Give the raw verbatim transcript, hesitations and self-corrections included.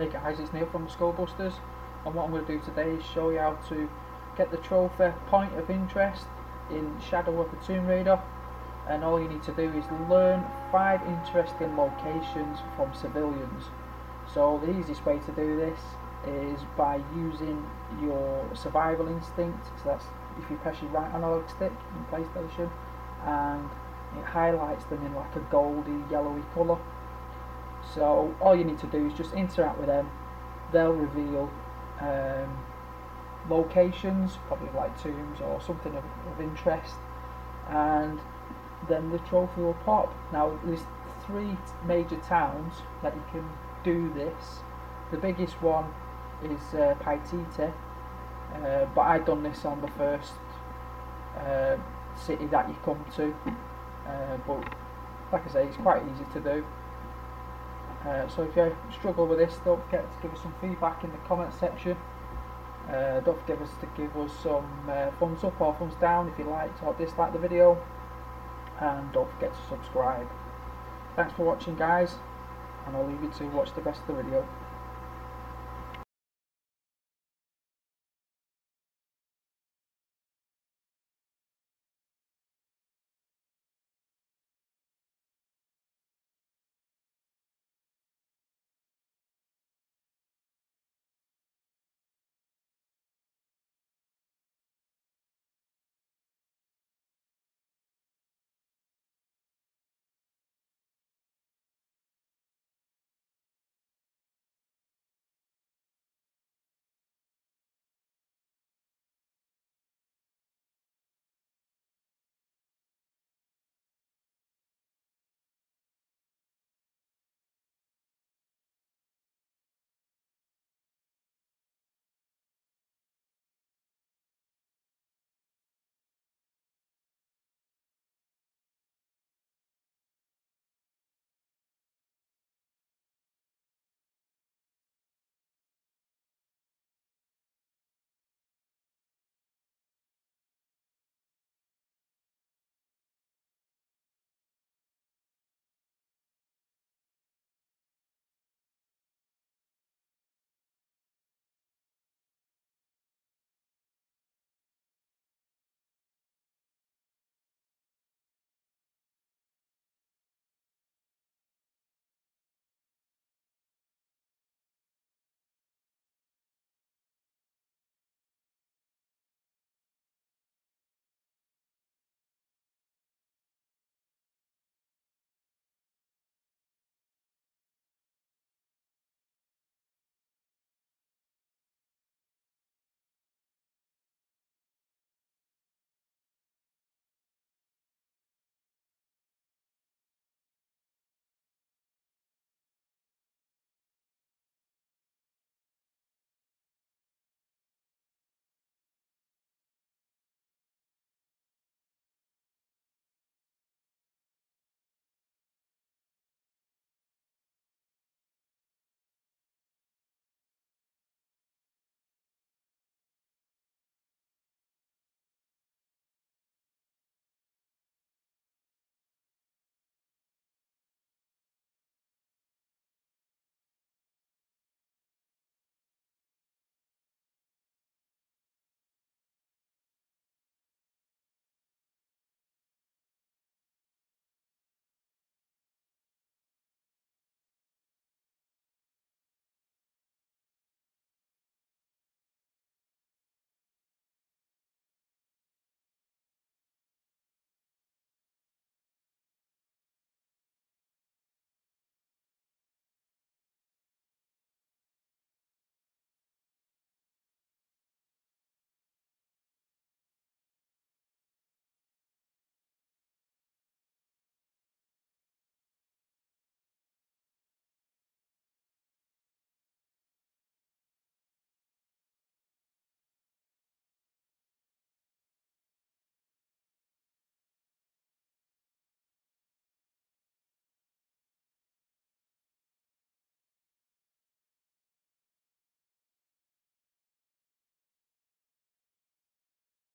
Hey guys, it's Neil from the Skullbusters, and what I'm going to do today is show you how to get the trophy point of interest in Shadow of the Tomb Raider. And all you need to do is learn five interesting locations from civilians. So the easiest way to do this is by using your survival instinct. So that's if you press your right analog stick in PlayStation, and it highlights them in like a goldy yellowy colour. So all you need to do is just interact with them. They'll reveal um, locations, probably like tombs or something of, of interest, and then the trophy will pop. Now there's three major towns that you can do this. The biggest one is uh, Paititi, uh, but I've done this on the first uh, city that you come to, uh, but like I say, it's quite easy to do. Uh, so if you struggle with this, don't forget to give us some feedback in the comment section. Uh, don't forget to give us some uh, thumbs up or thumbs down if you liked or disliked the video, and don't forget to subscribe. Thanks for watching guys, and I'll leave you to watch the rest of the video.